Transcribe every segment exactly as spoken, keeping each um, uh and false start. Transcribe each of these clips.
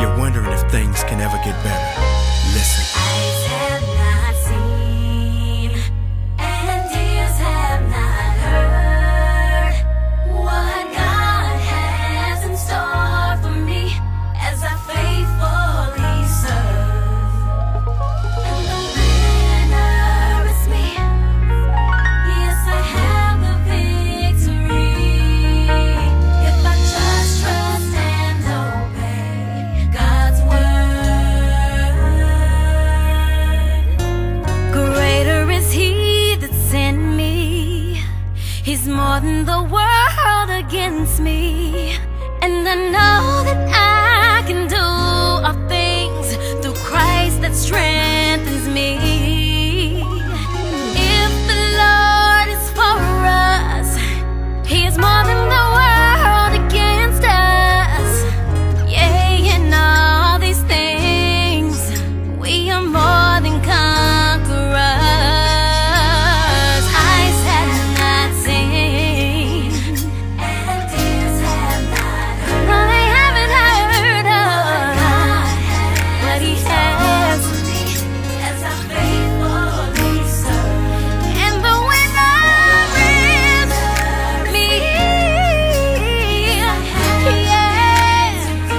you're wondering if things can ever get better, listen. Eyes have not seen, and ears have not heard, what God has in store for me as I faithfully serve. And the winner is me. Yes, I have the victory. If I just trust and obey God's word. Greater is He that's in me. He's more than the world against me. And I know that I can do all things through Christ that strengthens me. If the Lord is for us, He is more than the world against us. Yea, in all these things, we are more than conquerors. Eyes have not seen, and ears have not heard, no, they haven't heard of what He has. As I faithfully serve, And the winner is me. Yes,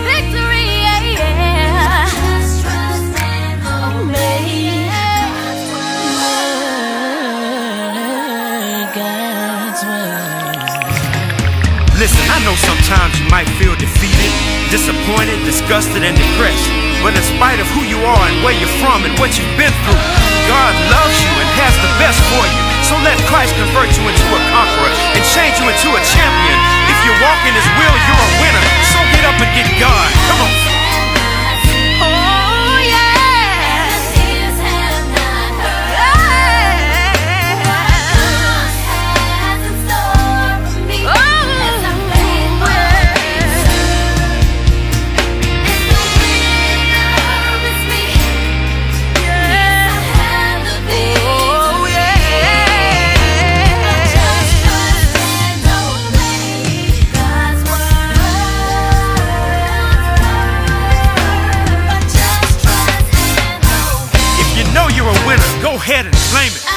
victory, yeah, yeah. just trust and obey God's word. God's word. Listen, I know sometimes you might feel defeated, disappointed, disgusted, and depressed. But in spite of who you are and where you're from and what you've been through, God loves you and has the best for you. So let Christ convert you into a conqueror and change you into a champion. If you walk in His will, you're a winner. So get up and get God. Come on. Oh, yeah. Ears have not heard. God has in store for me as I faithfully serve. And the winner is me. Yes, I have the victory. Oh, I yeah. just trust and obey God's word. If I just trust and obey. If you know you're a winner, go ahead and claim it.